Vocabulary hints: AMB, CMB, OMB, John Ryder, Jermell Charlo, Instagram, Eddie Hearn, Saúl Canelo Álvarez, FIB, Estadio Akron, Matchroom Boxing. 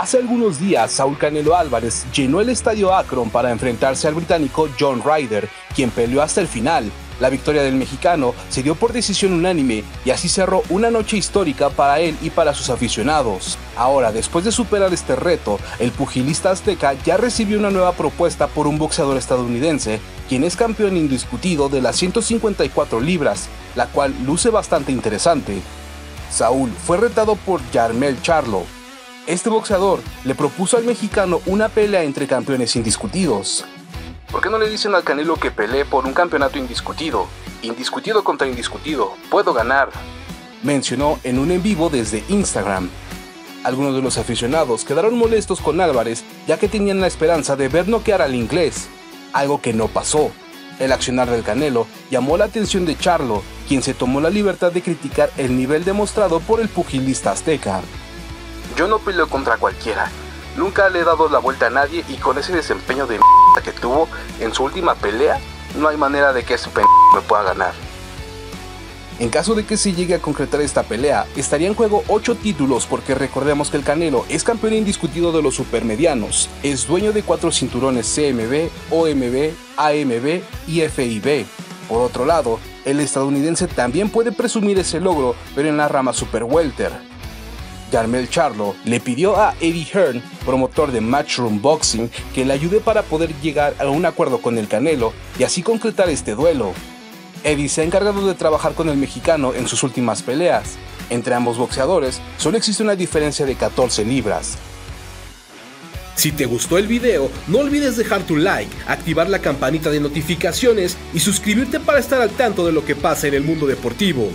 Hace algunos días, Saúl Canelo Álvarez llenó el Estadio Akron para enfrentarse al británico John Ryder, quien peleó hasta el final. La victoria del mexicano se dio por decisión unánime y así cerró una noche histórica para él y para sus aficionados. Ahora, después de superar este reto, el pugilista azteca ya recibió una nueva propuesta por un boxeador estadounidense, quien es campeón indiscutido de las 154 libras, la cual luce bastante interesante. Saúl fue retado por Jermell Charlo. Este boxeador le propuso al mexicano una pelea entre campeones indiscutidos. ¿Por qué no le dicen al Canelo que pelee por un campeonato indiscutido? Indiscutido contra indiscutido, puedo ganar, mencionó en un en vivo desde Instagram. Algunos de los aficionados quedaron molestos con Álvarez, ya que tenían la esperanza de ver noquear al inglés, algo que no pasó. El accionar del Canelo llamó la atención de Charlo, quien se tomó la libertad de criticar el nivel demostrado por el pugilista azteca. Yo no peleo contra cualquiera, nunca le he dado la vuelta a nadie y con ese desempeño de mierda que tuvo en su última pelea, no hay manera de que ese pendejo me pueda ganar. En caso de que se llegue a concretar esta pelea, estaría en juego 8 títulos porque recordemos que el Canelo es campeón indiscutido de los supermedianos, es dueño de 4 cinturones CMB, OMB, AMB y FIB. Por otro lado, el estadounidense también puede presumir ese logro, pero en la rama super welter. Jermell Charlo le pidió a Eddie Hearn, promotor de Matchroom Boxing, que le ayude para poder llegar a un acuerdo con el Canelo y así concretar este duelo. Eddie se ha encargado de trabajar con el mexicano en sus últimas peleas. Entre ambos boxeadores solo existe una diferencia de 14 libras. Si te gustó el video, no olvides dejar tu like, activar la campanita de notificaciones y suscribirte para estar al tanto de lo que pasa en el mundo deportivo.